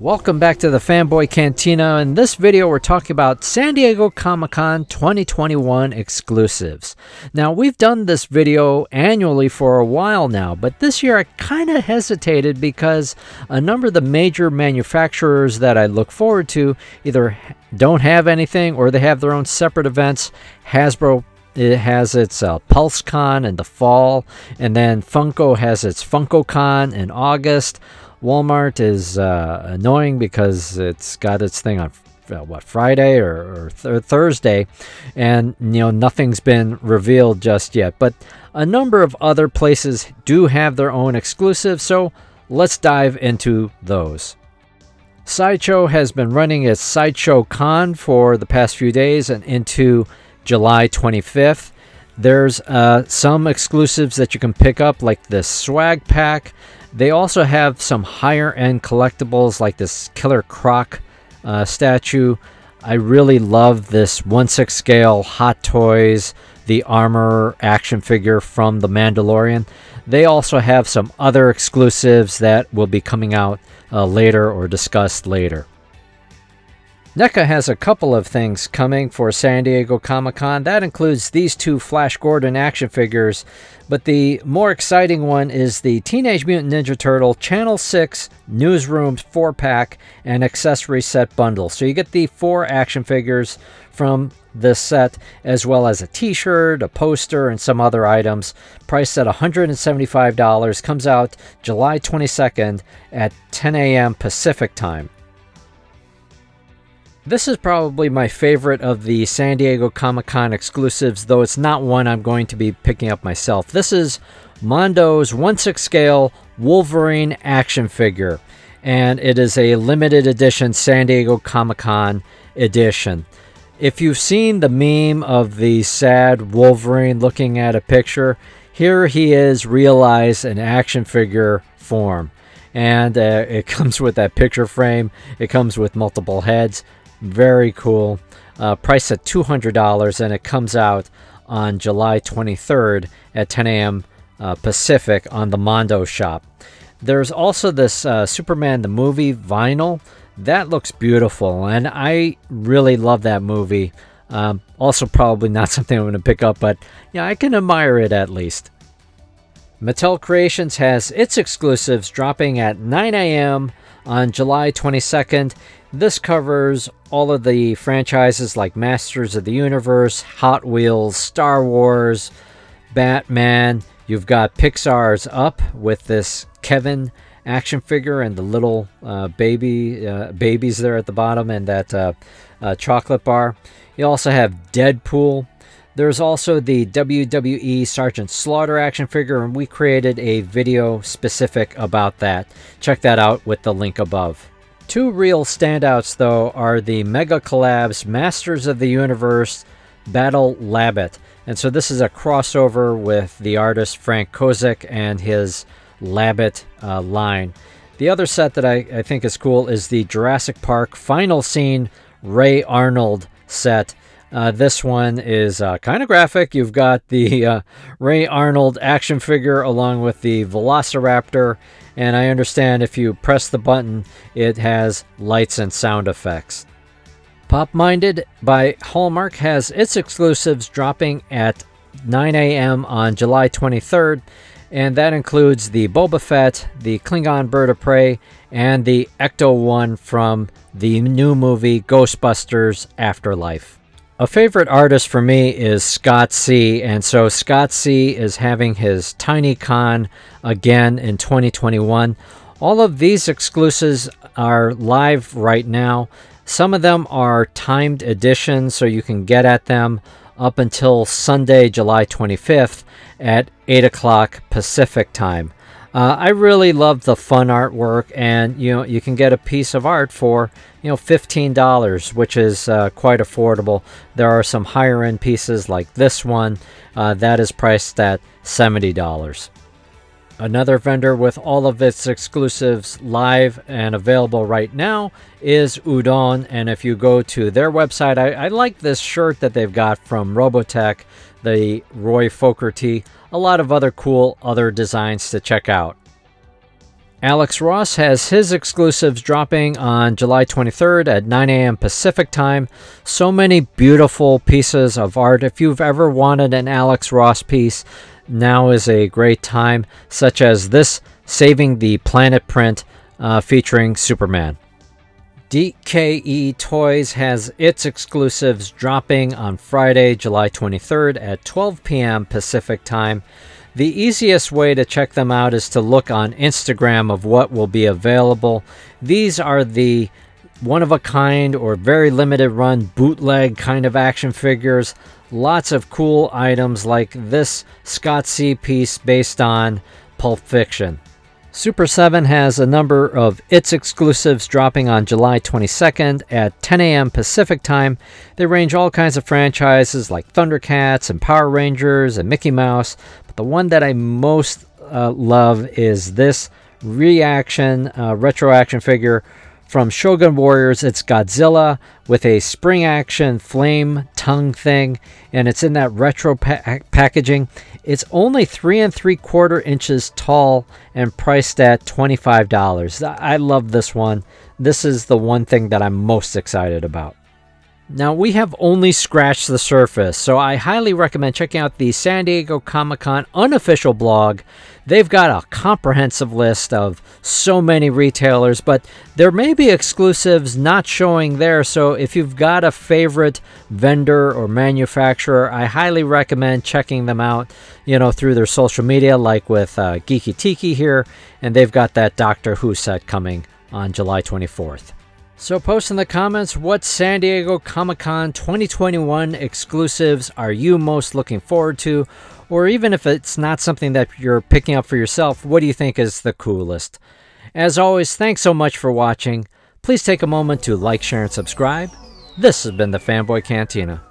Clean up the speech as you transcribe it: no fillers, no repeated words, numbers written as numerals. Welcome back to the Fanboy Cantina. In this video, we're talking about San Diego Comic-Con 2021 exclusives. Now, we've done this video annually for a while now, but this year I kind of hesitated because a number of the major manufacturers that I look forward to either don't have anything or they have their own separate events. Hasbro has its PulseCon in the fall, and then Funko has its FunkoCon in August. Walmart is annoying because it's got its thing on Friday or Thursday, and nothing's been revealed just yet. But a number of other places do have their own exclusives, so let's dive into those. Sideshow has been running its SideshowCon for the past few days and into July 25th. There's some exclusives that you can pick up, like this swag pack. They also have some higher-end collectibles like this Killer Croc statue. I really love this 1/6 scale Hot Toys, the armor action figure from the Mandalorian. They also have some other exclusives that will be coming out later or discussed later. NECA has a couple of things coming for San Diego Comic-Con. That includes these two Flash Gordon action figures, but the more exciting one is the Teenage Mutant Ninja Turtle Channel 6 Newsroom 4-pack and accessory set bundle. So you get the 4 action figures from this set, as well as a t-shirt, a poster, and some other items, priced at $175. Comes out July 22nd at 10 a.m. Pacific time. This is probably my favorite of the San Diego Comic-Con exclusives, though it's not one I'm going to be picking up myself. This is Mondo's 1/6 scale Wolverine action figure, and it is a limited edition San Diego Comic-Con edition. If you've seen the meme of the sad Wolverine looking at a picture, here he is realized in action figure form. And it comes with that picture frame. It comes with multiple heads. Very cool. Priced at $200, and it comes out on July 23rd at 10 a.m. Pacific on the Mondo shop. There's also this Superman the movie vinyl. That looks beautiful, and I really love that movie. Also probably not something I'm going to pick up, but yeah, I can admire it at least. Mattel Creations has its exclusives dropping at 9 a.m. on July 22nd. This covers all of the franchises like Masters of the Universe, Hot Wheels, Star Wars, Batman. You've got Pixar's Up with this Kevin action figure and the little babies there at the bottom, and that chocolate bar. You also have Deadpool. There's also the WWE Sergeant Slaughter action figure, and we created a video specific about that. Check that out with the link above. Two real standouts, though, are the Mega Collabs Masters of the Universe Battle Labbit. And so this is a crossover with the artist Frank Kozik and his Labbit line. The other set that I think is cool is the Jurassic Park Final Scene Ray Arnold set. This one is kind of graphic. You've got the Ray Arnold action figure along with the Velociraptor. And I understand if you press the button, it has lights and sound effects. Pop Minded by Hallmark has its exclusives dropping at 9 a.m. on July 23rd. And that includes the Boba Fett, the Klingon Bird of Prey, and the Ecto-1 from the new movie Ghostbusters Afterlife. A favorite artist for me is Scott C., and so Scott C. is having his Tiny Con again in 2021. All of these exclusives are live right now. Some of them are timed editions, so you can get at them up until Sunday, July 25th at 8 o'clock Pacific time. I really love the fun artwork, and you can get a piece of art for $15, which is quite affordable. There are some higher end pieces like this one that is priced at $70. Another vendor with all of its exclusives live and available right now is Udon, and if you go to their website, I like this shirt that they've got from Robotech, the Roy Fogarty. A lot of other cool designs to check out. Alex Ross has his exclusives dropping on July 23rd at 9 a.m. Pacific time. So many beautiful pieces of art. If you've ever wanted an Alex Ross piece, now is a great time, such as this Saving the Planet print featuring Superman. DKE Toys has its exclusives dropping on Friday, July 23rd at 12 p.m. Pacific time. The easiest way to check them out is to look on Instagram of what will be available. These are the one-of-a-kind or very limited run bootleg kind of action figures. Lots of cool items like this Scott C. piece based on Pulp Fiction. Super 7 has a number of its exclusives dropping on July 22nd at 10 a.m. Pacific time. They range all kinds of franchises like Thundercats and Power Rangers and Mickey Mouse. But the one that I most love is this reaction, retro action figure from Shogun Warriors. It's Godzilla with a spring action flame tongue thing, and it's in that retro packaging. It's only 3 3/4 inches tall and priced at $25. I love this one. This is the one thing that I'm most excited about. Now, we have only scratched the surface, so I highly recommend checking out the San Diego Comic-Con unofficial blog. They've got a comprehensive list of so many retailers, but there may be exclusives not showing there, so if you've got a favorite vendor or manufacturer, I highly recommend checking them out, you know, through their social media, like with Geeky Tiki here, and they've got that Doctor Who set coming on July 24th. So post in the comments, what San Diego Comic-Con 2021 exclusives are you most looking forward to? Or even if it's not something that you're picking up for yourself, what do you think is the coolest? As always, thanks so much for watching. Please take a moment to like, share, and subscribe. This has been the Fanboy Cantina.